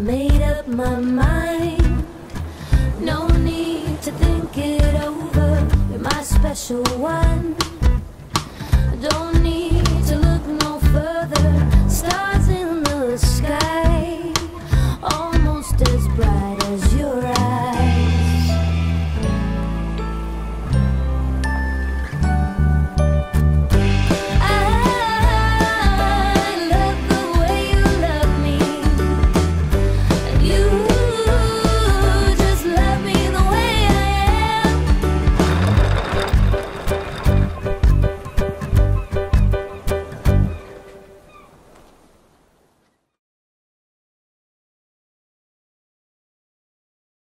I made up my mind, no need to think it over. You're my special one, I don't need